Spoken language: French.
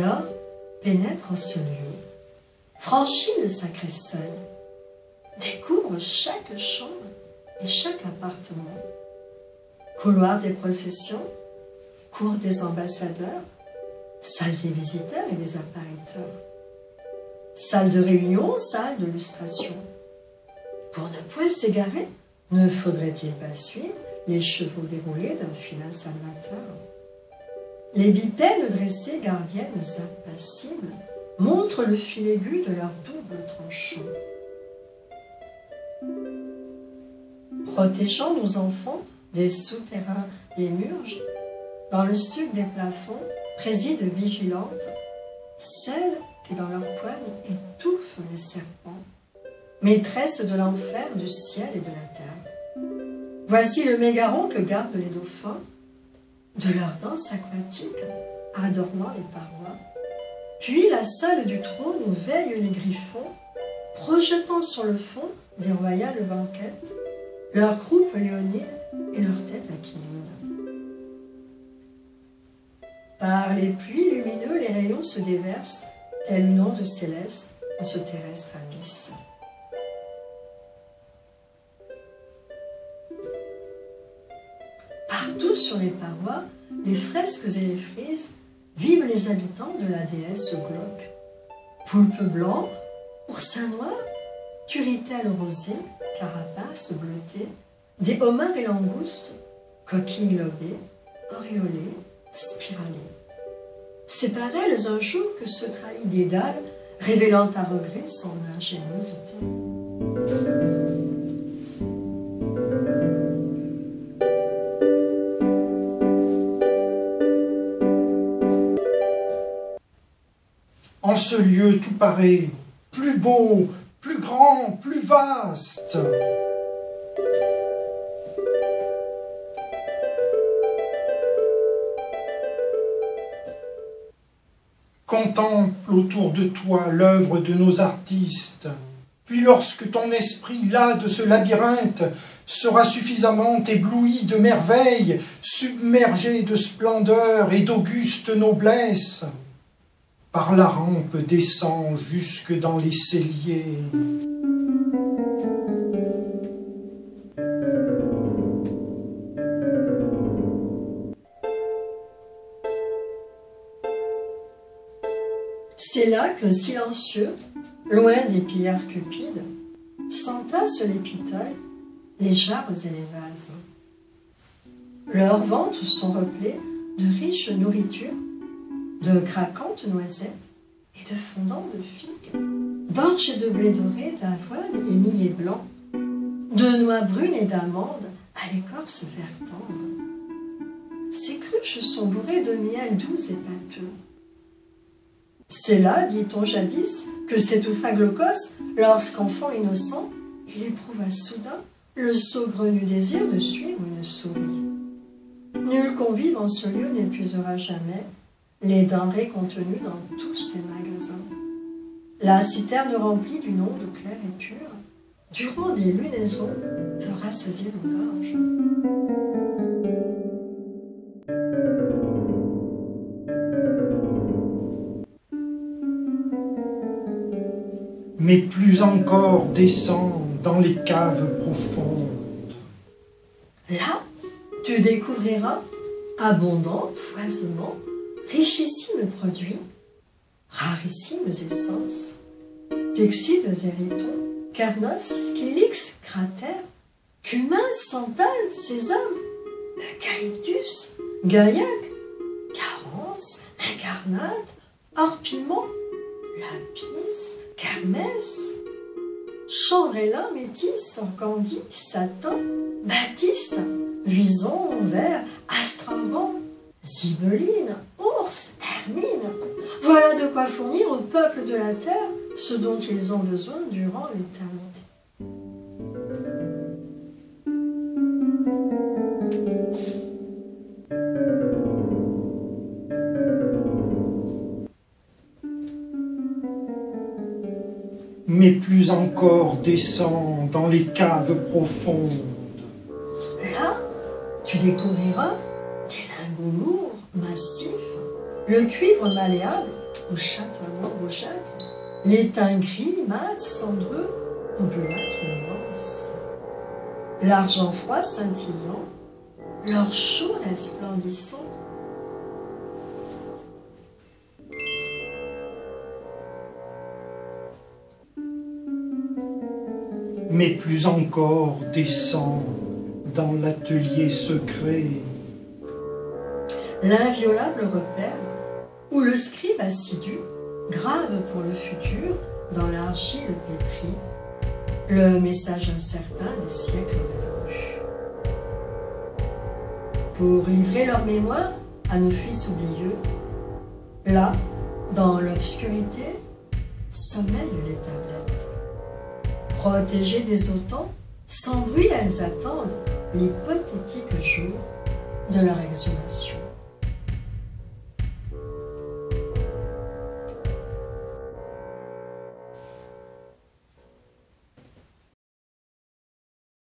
L'homme pénètre en ce lieu, franchit le sacré seuil, découvre chaque chambre et chaque appartement. Couloir des processions, cour des ambassadeurs, salle des visiteurs et des appariteurs, salle de réunion, salle de lustration. Pour ne point s'égarer, ne faudrait-il pas suivre les chevaux déroulés d'un filin salvateur? Les bipèdes dressés, gardiennes impassibles, montrent le fil aigu de leur double tranchant. Protégeant nos enfants des souterrains des murges, dans le stuc des plafonds préside vigilante celle qui dans leur poigne étouffe les serpents, maîtresse de l'enfer, du ciel et de la terre. Voici le mégaron que gardent les dauphins, de leur danse aquatique adornant les parois. Puis la salle du trône où veillent les griffons, projetant sur le fond des royales banquettes, leur croupe léonine et leur tête aquiline. Par les pluies lumineux, les rayons se déversent, telle une onde céleste en ce terrestre abysse. Partout sur les parois, les fresques et les frises vivent les habitants de la déesse glauque. Poulpe blanc, oursin noir, turritelle rosée, carapace bleutée, des homards et langoustes, coquilles lobées, auréolées, spiralées. C'est par elles un jour que se trahit Dédale, révélant à regret son ingéniosité. En ce lieu tout pareil, plus beau, plus grand, plus vaste. Contemple autour de toi l'œuvre de nos artistes, puis lorsque ton esprit, là de ce labyrinthe, sera suffisamment ébloui de merveilles, submergé de splendeur et d'auguste noblesse, par la rampe descend jusque dans les celliers. C'est là que, silencieux, loin des pillards cupides, s'entassent les piteuils, les jarres et les vases. Leurs ventres sont replets de riches nourritures, de craquantes noisettes et de fondants de figues, d'orge et de blé doré, d'avoine et millet blanc, de noix brunes et d'amandes à l'écorce vert tendre. Ces cruches sont bourrées de miel doux et pâteux. C'est là, dit-on jadis, que s'étouffa Glaucos lorsqu'enfant innocent, il éprouva soudain le saugrenu désir de suivre une souris. Nul convive en ce lieu n'épuisera jamais les denrées contenues dans tous ses magasins. La citerne remplie d'une onde claire et pure, durant des lunaisons, peut rassasier nos gorges. Mais plus encore descend dans les caves profondes. Là, tu découvriras abondants, foisonnants, richissimes produits, rarissimes essences, pyxides héritons, carnos, kilix, cratères, cumin, santal, sésame, eucalyptus, gaillac, carence, incarnate, orpiment, lapis, kermesse, chanvrélin, métis, orcandie, satin, baptiste, vison, vert, astravant, zibeline, ours, hermine. Voilà de quoi fournir au peuple de la terre ce dont ils ont besoin durant l'éternité. Mais plus encore descend dans les caves profondes. Là, tu découvriras des lingots lourds, massifs, le cuivre malléable, au châtellement, au châtre, l'étain gris, mat, cendreux, bleuâtre nuance. L'argent froid scintillant, l'or chaud resplendissant. Mais plus encore descend dans l'atelier secret l'inviolable repère où le scribe assidu grave pour le futur dans l'argile pétrie le message incertain des siècles révolus. Pour livrer leur mémoire à nos fils oublieux, là, dans l'obscurité, sommeillent les tablettes. Protégées des autant, sans bruit elles attendent l'hypothétique jour de leur exhumation.